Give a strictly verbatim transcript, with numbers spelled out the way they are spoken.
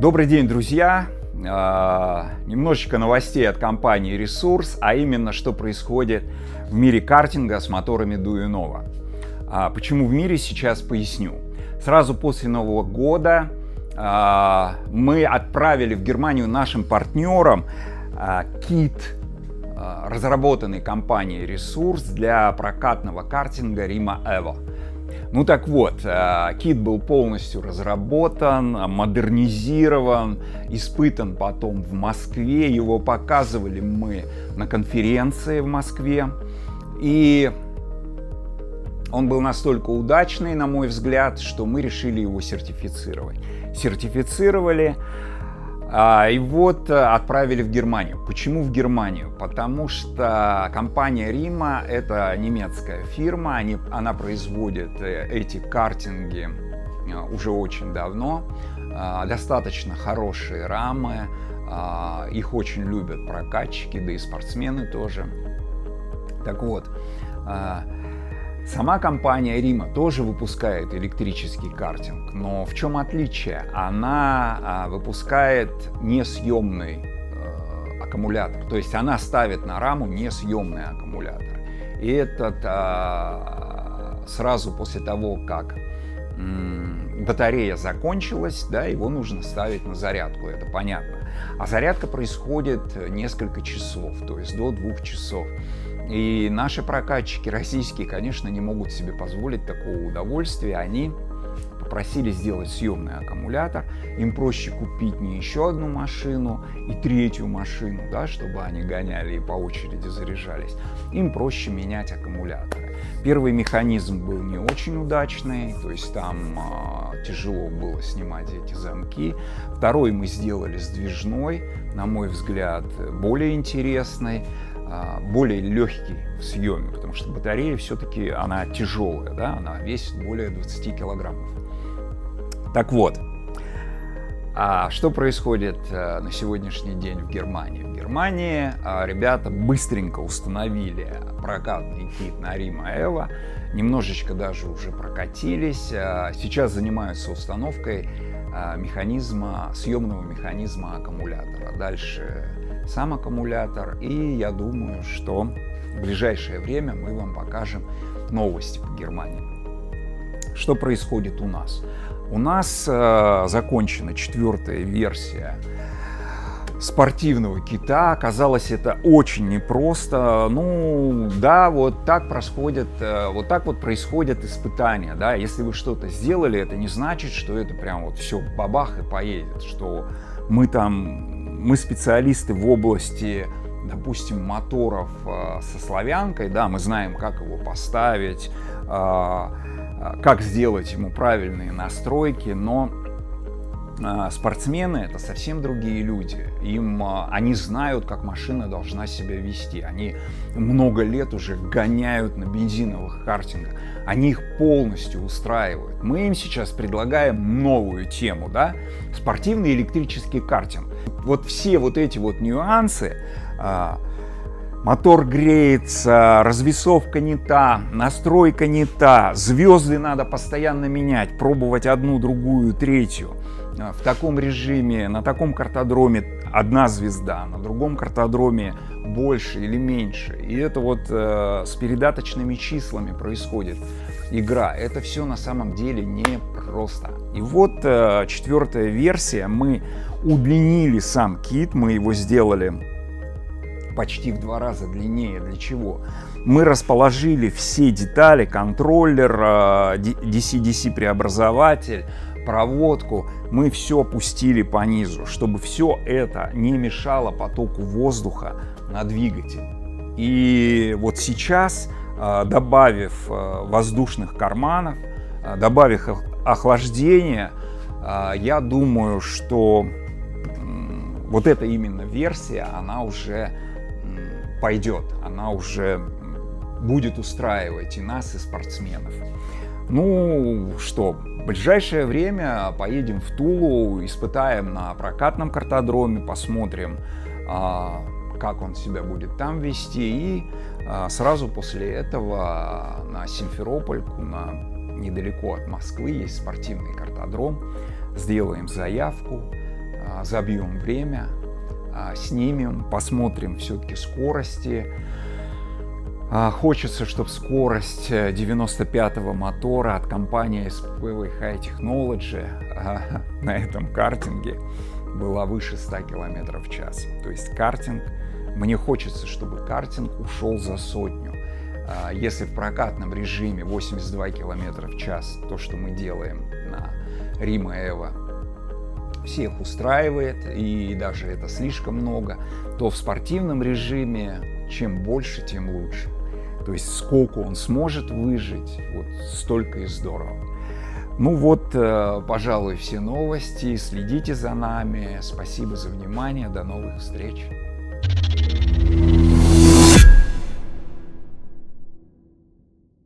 Добрый день, друзья! Немножечко новостей от компании «Ресурс», а именно, что происходит в мире картинга с моторами Дуюнова. Почему в мире, сейчас поясню. Сразу после Нового года мы отправили в Германию нашим партнерам кит, разработанный компанией «Ресурс», для прокатного картинга Rimo Evo. Ну так вот, кит был полностью разработан, модернизирован, испытан потом в Москве. Его показывали мы на конференции в Москве. И он был настолько удачный, на мой взгляд, что мы решили его сертифицировать. Сертифицировали. И вот отправили в Германию. Почему в Германию? Потому что компания Rimo — это немецкая фирма, они, она производит эти картинги уже очень давно. Достаточно хорошие рамы, их очень любят прокатчики, да и спортсмены тоже. Так вот, сама компания Rimo тоже выпускает электрический картинг, но в чем отличие? Она выпускает несъемный э, аккумулятор, то есть она ставит на раму несъемный аккумулятор. И этот э, сразу после того, как э, батарея закончилась, да, его нужно ставить на зарядку, это понятно. А зарядка происходит несколько часов, то есть до двух часов. И наши прокатчики российские, конечно, не могут себе позволить такого удовольствия. Они попросили сделать съемный аккумулятор. Им проще купить не еще одну машину и третью машину, да, чтобы они гоняли и по очереди заряжались. Им проще менять аккумуляторы. Первый механизм был не очень удачный, то есть там э, тяжело было снимать эти замки. Второй мы сделали сдвижной, на мой взгляд, более интересный, более легкий в съеме, потому что батарея все-таки она тяжелая, да, она весит более двадцати килограммов. Так вот, а что происходит на сегодняшний день в Германии? В Германии ребята быстренько установили прокатный кит на Rimo Evo, немножечко даже уже прокатились, сейчас занимаются установкой механизма, съемного механизма аккумулятора. Дальше сам аккумулятор, и я думаю, что в ближайшее время мы вам покажем новости по Германии. Что происходит у нас? У нас э, закончена четвертая версия спортивного кита. Оказалось, это очень непросто. Ну да, вот так происходит, вот так вот происходят испытания. Да? Если вы что-то сделали, это не значит, что это прям вот все бабах и поедет, что мы там мы специалисты в области, допустим, моторов со славянкой, да, мы знаем, как его поставить, как сделать ему правильные настройки, но спортсмены — это совсем другие люди. Им, они знают, как машина должна себя вести. Они много лет уже гоняют на бензиновых картингах. Они их полностью устраивают. Мы им сейчас предлагаем новую тему, да? Спортивный электрический картинг. Вот все вот эти вот нюансы. Мотор греется, развесовка не та, настройка не та, звезды надо постоянно менять, пробовать одну, другую, третью. В таком режиме, на таком картодроме одна звезда, на другом картодроме больше или меньше. И это вот э, с передаточными числами происходит игра. Это все на самом деле непросто. И вот э, четвертая версия. Мы удлинили сам кит, мы его сделали почти в два раза длиннее. Для чего? Мы расположили все детали, контроллер, э, ди си ди си преобразователь, проводку, мы все пустили по низу, чтобы все это не мешало потоку воздуха на двигатель. И вот сейчас, добавив воздушных карманов, добавив охлаждение, я думаю, что вот эта именно версия, она уже пойдет, она уже будет устраивать и нас, и спортсменов. Ну что, в ближайшее время поедем в Тулу, испытаем на прокатном картодроме, посмотрим, как он себя будет там вести. И сразу после этого на Симферопольку, на, недалеко от Москвы, есть спортивный картодром. Сделаем заявку, забьем время, снимем, посмотрим все-таки скорости. Хочется, чтобы скорость девяносто пятого мотора от компании эс пи ви High Technology на этом картинге была выше ста километров в час. То есть картинг, мне хочется, чтобы картинг ушел за сотню. Если в прокатном режиме восемьдесят два километра в час, то, что мы делаем на Rimo Evo, всех устраивает, и даже это слишком много, то в спортивном режиме чем больше, тем лучше. То есть сколько он сможет выжить, вот столько и здорово. Ну вот, пожалуй, все новости. Следите за нами. Спасибо за внимание. До новых встреч.